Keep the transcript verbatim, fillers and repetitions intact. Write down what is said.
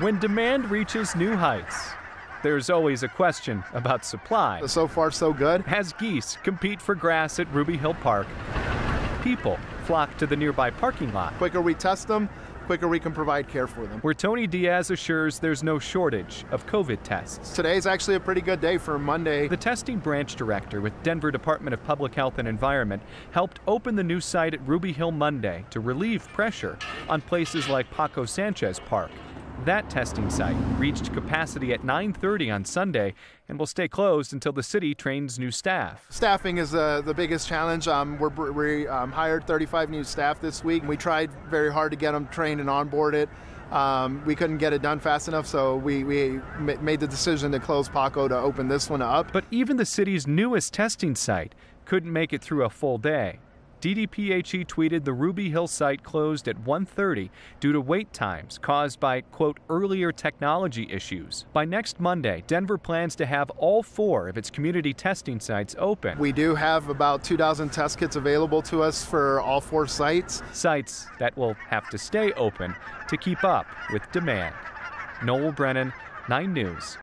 When demand reaches new heights, there's always a question about supply. So far, so good. As geese compete for grass at Ruby Hill Park, people flock to the nearby parking lot. The quicker we test them, the quicker we can provide care for them. Where Tony Diaz assures there's no shortage of COVID tests. Today's actually a pretty good day for Monday. The testing branch director with Denver Department of Public Health and Environment helped open the new site at Ruby Hill Monday to relieve pressure on places like Paco Sanchez Park. That testing site reached capacity at nine thirty on Sunday and will stay closed until the city trains new staff. Staffing is uh, the biggest challenge. Um, we're, we um, hired thirty-five new staff this week. We tried very hard to get them trained and onboarded. Um, we couldn't get it done fast enough, so we, we made the decision to close Paco to open this one up. But even the city's newest testing site couldn't make it through a full day. D D P H E tweeted the Ruby Hill site closed at one thirty due to wait times caused by, quote, earlier technology issues. By next Monday, Denver plans to have all four of its community testing sites open. We do have about two dozen test kits available to us for all four sites. Sites that will have to stay open to keep up with demand. Noel Brennan, nine news.